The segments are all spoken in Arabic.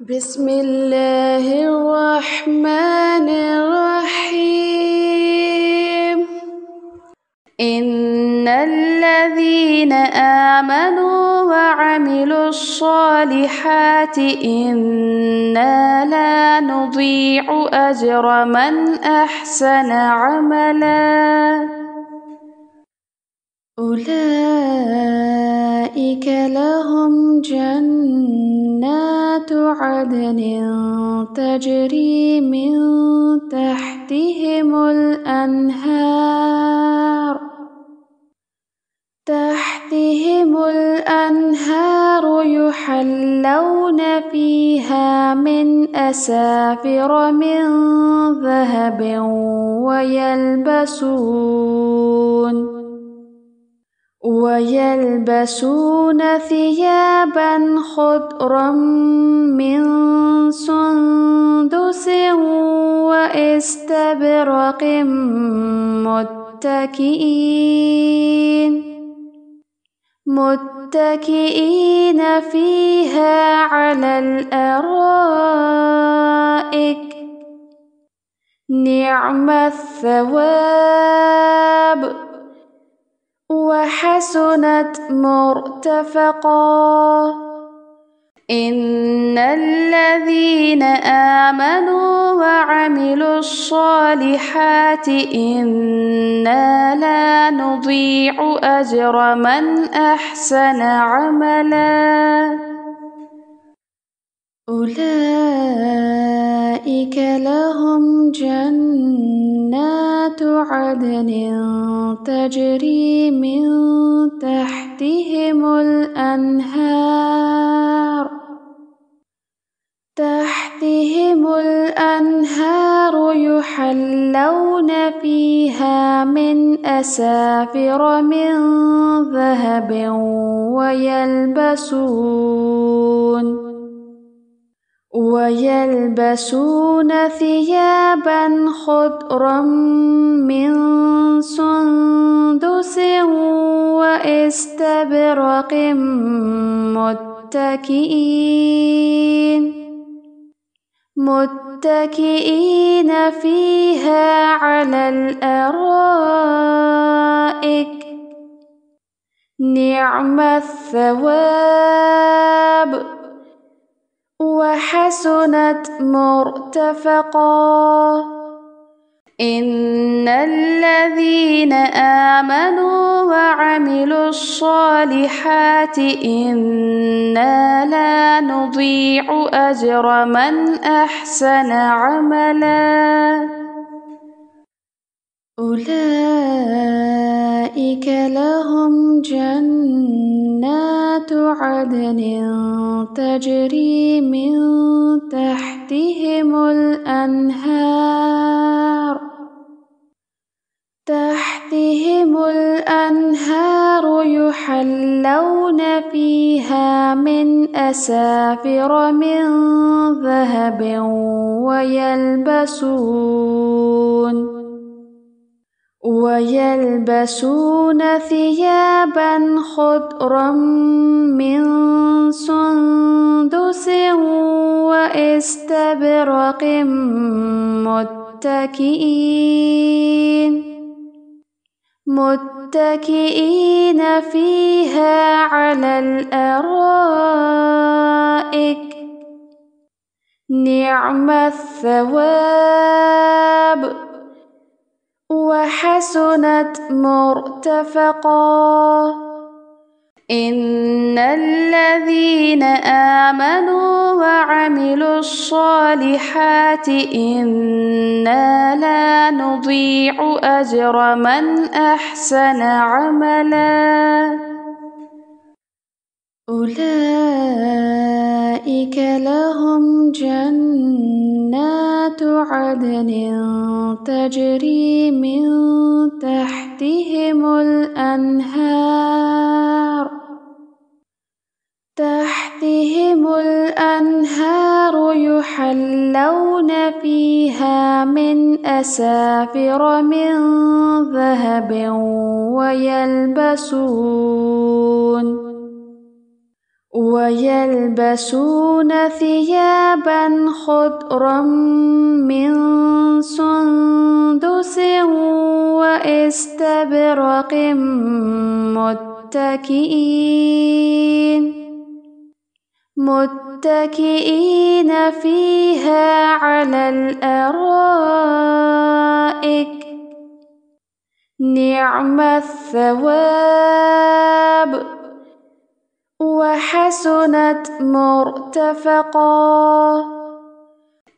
بسم الله الرحمن الرحيم إن الذين آمنوا وعملوا الصالحات إنا لا نضيع أجر من أحسن عملا أولئك لهم جنات عدن تجري من تحتهم الأنهار يحلون فيها من أسافر من ذهب ويلبسون ثيابا خضرا من سندس واستبرق متكئين فيها على الأرائك نعم الثواب وحسنت مرتفقا إن الذين آمنوا وعملوا الصالحات إنا لا نضيع أجر من أحسن عملا أولئك لهم جنات عدن تجري من تحتهم الأنهار يحلون فيها من أسافر من ذهب ويلبسون ثيابا خضرا من سندس واستبرق متكئين فيها على الأرائك نعم الثواب وحسنت مرتفقا إن الذين آمنوا وعملوا الصالحات إنا لا نضيع أجر من أحسن عملا أولئك لهم جنات عدن تجري من تحتهم الأنهار يحلون فيها من أسافر من ذهب ويلبسون ثيابا خضرا من سندس واستبرق متكئين فيها على الأرائك نعم الثواب وحسنت مرتفقا إن الذين آمنوا وعملوا الصالحات إنا لا نضيع أجر من أحسن عملا أولئك لهم جنات عدن تجري من تحتهم الأنهار يحلون فيها من أسافر من ذهب ويلبسون ثيابا خضرا من سندس واستبرق متكئين فيها على الأرائك نعم الثواب وحسنت مرتفقا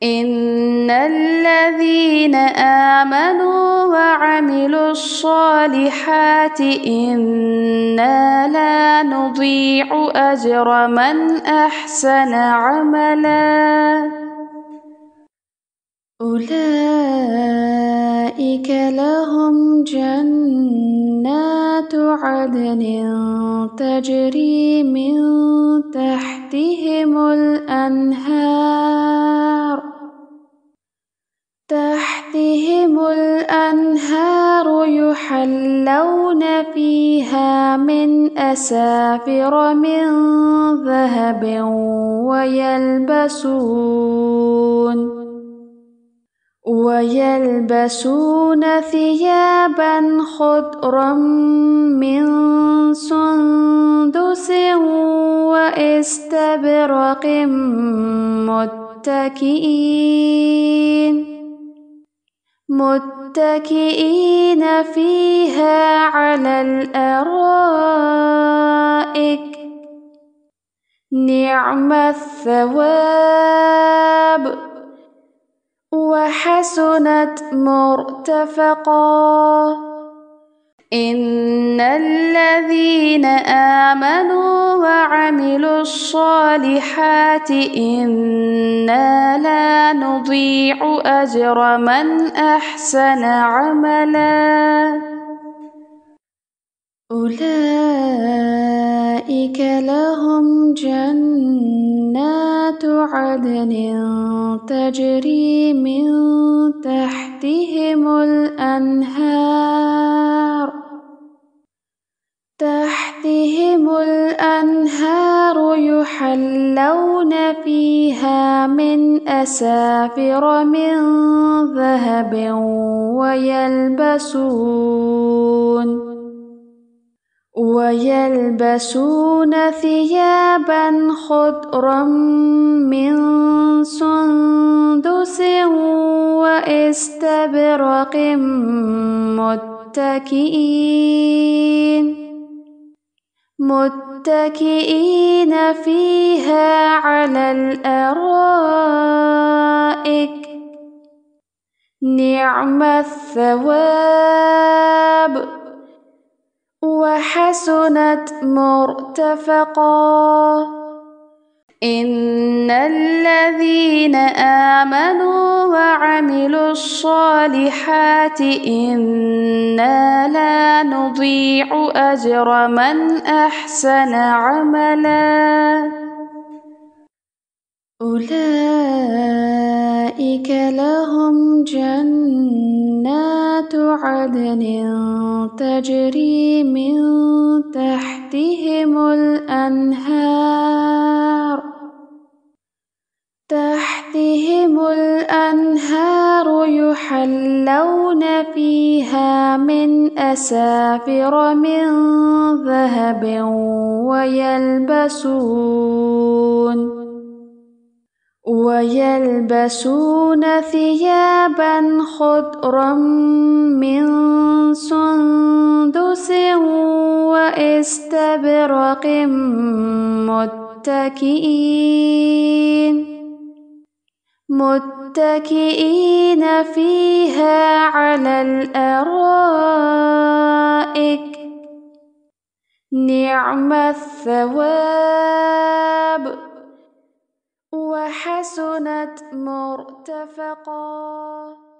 إن الذين آمنوا وعملوا الصالحات إنا لا نضيع أجر من أحسن عملا أولئك لهم جنات عدن تجري من تحتهم الأنهار يحلون فيها من أسافر من ذهب ويلبسون ثيابا خضرا من سندس واستبرق متكئين فيها على الأرائك نعم الثواب وحسنت مرتفقا إن الذين آمنوا وعملوا الصالحات إنا لا نضيع أجر من أحسن عملا أولئك لهم جنات عدن تجري من تحتهم الأنهار يحلون فيها من أسافر من ذهب ويلبسون ثيابا خضرا من سندس واستبرق متكئين فيها على الأرائك نعم الثواب وحسنت مرتفقا إن الذين آمنوا وعملوا الصالحات إنا لا نضيع أجر من أحسن عملا أولئك لهم جنات عدن تجري من تحتهم الأنهار يحلون فيها من أسافر من ذهب ويلبسون ثيابا خضرا من سندس واستبرق متكئين فيها على الأرائك نعم الثواب وحسنت مرتفقا.